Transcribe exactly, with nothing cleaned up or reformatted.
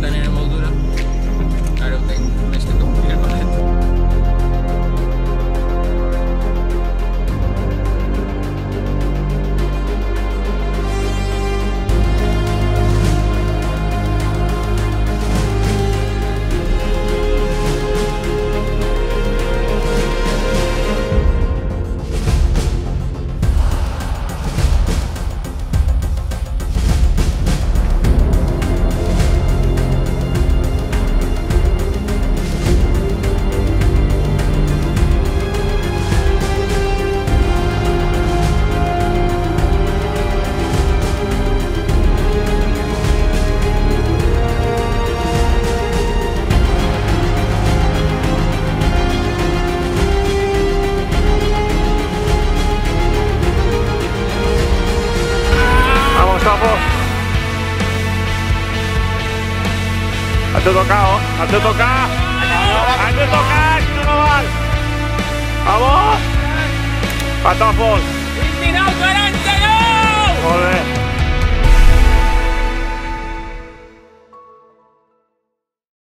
planear moldura. I don't think it's the complicated one. Hazte tocado, hazte tocar, hazte tocar, si no no vas. Vamos, patafos. ¡Inspirado, Torante, no! Joder.